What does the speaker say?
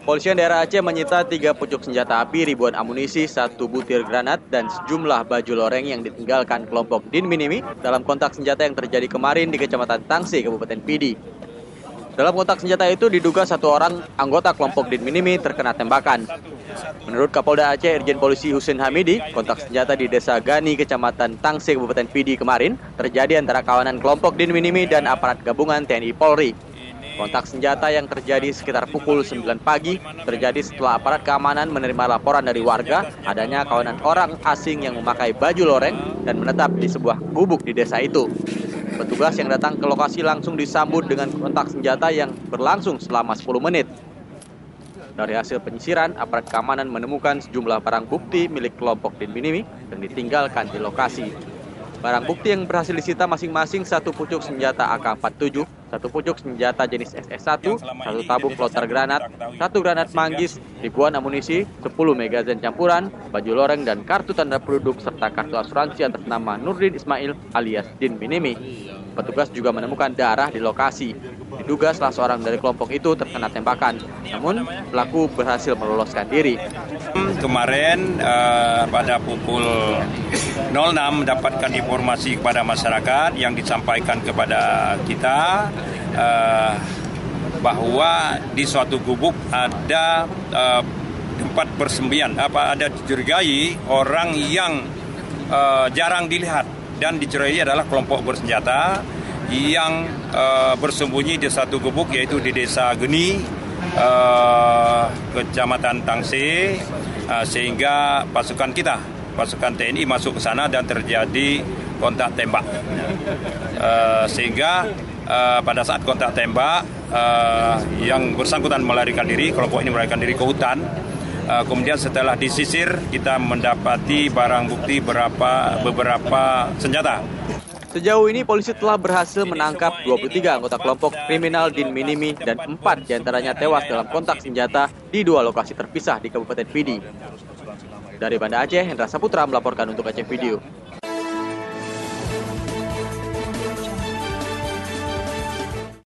Kepolisian daerah Aceh menyita 3 pucuk senjata api, ribuan amunisi, 1 butir granat, dan sejumlah baju loreng yang ditinggalkan kelompok Din Minimi dalam kontak senjata yang terjadi kemarin di Kecamatan Tangse, Kabupaten Pidie. Dalam kontak senjata itu diduga 1 orang anggota kelompok Din Minimi terkena tembakan. Menurut Kapolda Aceh, Irjen Polisi Husin Hamidi, kontak senjata di desa Gani, Kecamatan Tangse, Kabupaten Pidie kemarin terjadi antara kawanan kelompok Din Minimi dan aparat gabungan TNI Polri. Kontak senjata yang terjadi sekitar pukul 9 pagi terjadi setelah aparat keamanan menerima laporan dari warga adanya kawanan orang asing yang memakai baju loreng dan menetap di sebuah gubuk di desa itu. Petugas yang datang ke lokasi langsung disambut dengan kontak senjata yang berlangsung selama 10 menit. Dari hasil penyisiran, aparat keamanan menemukan sejumlah barang bukti milik kelompok Din Minimi yang ditinggalkan di lokasi. Barang bukti yang berhasil disita masing-masing 1 pucuk senjata AK-47, 1 pucuk senjata jenis SS1, 1 tabung kloter granat, 1 granat manggis, ribuan amunisi, 10 magazin campuran, baju loreng dan kartu tanda penduduk serta kartu asuransi atas nama Nurdin Ismail alias Din Minimi. Petugas juga menemukan darah di lokasi. Diduga salah seorang dari kelompok itu terkena tembakan, namun pelaku berhasil meloloskan diri. Kemarin pada pukul 06 mendapatkan informasi kepada masyarakat yang disampaikan kepada kita bahwa di suatu gubuk ada tempat persembunyian, ada dicurigai orang yang jarang dilihat dan dicurigai adalah kelompok bersenjata yang bersembunyi di satu gubuk, yaitu di desa Gani, Kecamatan Tangse, sehingga pasukan TNI masuk ke sana dan terjadi kontak tembak. Sehingga pada saat kontak tembak, yang bersangkutan melarikan diri, kelompok ini melarikan diri ke hutan. Kemudian setelah disisir, kita mendapati barang bukti beberapa senjata. Sejauh ini polisi telah berhasil menangkap 23 anggota kelompok kriminal Din Minimi dan 4 diantaranya tewas dalam kontak senjata di 2 lokasi terpisah di Kabupaten Pidie. Dari Banda Aceh, Hendra Saputra melaporkan untuk Aceh Video.